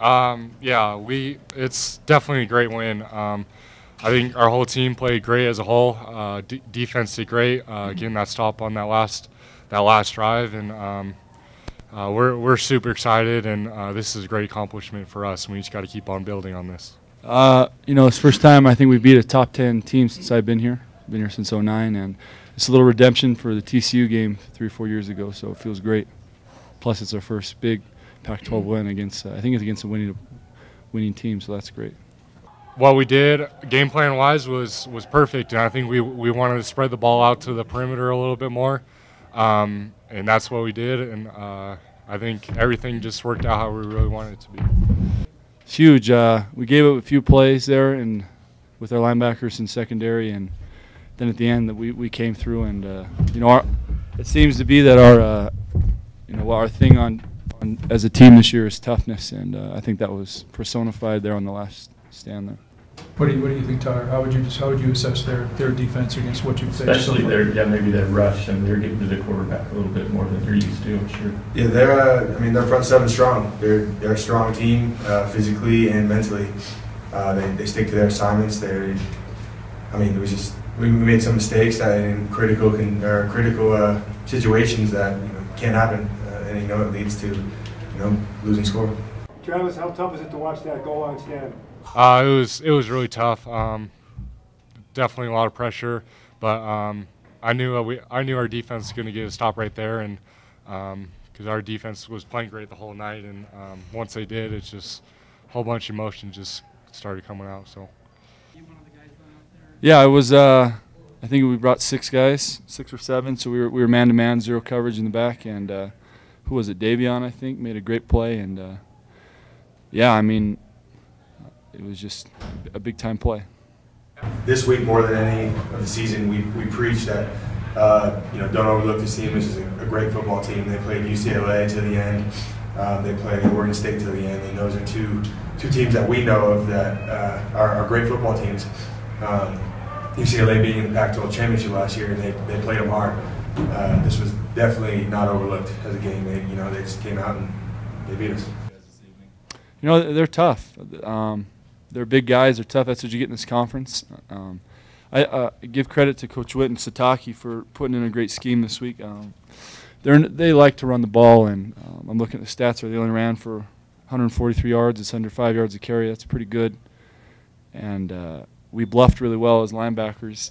Yeah, it's definitely a great win. I think our whole team played great as a whole. Defense did great, getting that stop on that last drive, and we're super excited. And this is a great accomplishment for us. And we just got to keep on building on this. You know, it's the first time I think we beat a top 10 team since I've been here. I've been here since '09, and it's a little redemption for the TCU game 3 or 4 years ago. So it feels great. Plus, it's our first big Pac-12 win against. I think it's against a winning team. So that's great. What we did game plan wise was perfect, and I think we wanted to spread the ball out to the perimeter a little bit more, and that's what we did. And I think everything just worked out how we really wanted it to be. It's huge. We gave up a few plays there, and with our linebackers and secondary, and then at the end that we came through. And you know, it seems to be that our you know, our thing on as a team this year is toughness, and I think that was personified there on the last stand there. What do you think, Tyler? How would you assess their defense against what you faced? Especially maybe that rush, and they're getting to the quarterback a little bit more than they're used to, I'm sure. Yeah, their front seven strong. They're a strong team, physically and mentally. They stick to their assignments. We made some mistakes in critical situations that, you know, can't happen, and you know it leads to, you know, losing score. Travis, how tough is it to watch that goal line stand? It was really tough. Definitely a lot of pressure, but I knew our defense was going to get a stop right there, and because our defense was playing great the whole night, and once they did, it's just a whole bunch of emotion just started coming out. So. Yeah, it was. I think we brought 6 guys, 6 or 7. So we were man to man, 0 coverage in the back, and who was it? Davion, I think, made a great play, and yeah, I mean. It was just a big-time play. This week, more than any of the season, we preached that, you know, don't overlook this team. This is a great football team. They played UCLA to the end. They played Oregon State to the end. And those are two teams that we know of that are great football teams. UCLA being in the Pac-12 championship last year, and they played them hard. This was definitely not overlooked as a game. They just came out and they beat us. You know, they're tough. They're big guys. They're tough. That's what you get in this conference. I give credit to Coach Witt and Satake for putting in a great scheme this week. They like to run the ball, and I'm looking at the stats. They only ran for 143 yards. It's under 5 yards a carry. That's pretty good. And we bluffed really well as linebackers.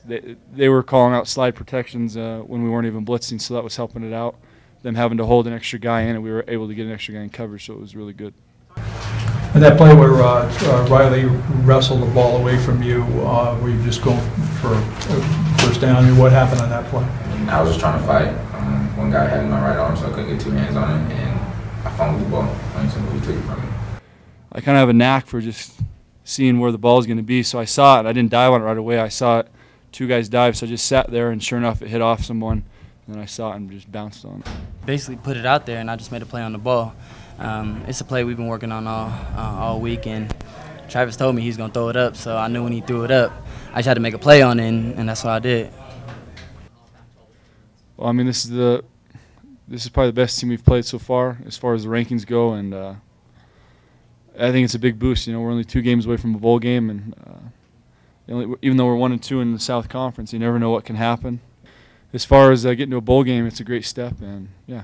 They were calling out slide protections when we weren't even blitzing, so that was helping it out. Them having to hold an extra guy in, and we were able to get an extra guy in coverage, so it was really good. And that play where Riley wrestled the ball away from you, were you just going for first down? I mean, what happened on that play? I was just trying to fight. One guy had my right arm, so I couldn't get 2 hands on it, and I fumbled the ball. Somebody took it from me. I kind of have a knack for just seeing where the ball is going to be, so I saw it. I didn't dive on it right away. I saw it. 2 guys dived, so I just sat there, and sure enough, it hit off someone, and then I saw it and just bounced on it. Basically put it out there, and I just made a play on the ball. It's a play we've been working on all week, and Travis told me he's going to throw it up, so I knew when he threw it up, I just had to make a play on it, and that's what I did. Well, I mean, this is probably the best team we've played so far as the rankings go, and I think it's a big boost. You know, we're only 2 games away from a bowl game, and even though we're 1 and 2 in the South Conference, you never know what can happen. As far as getting to a bowl game, it's a great step, and yeah.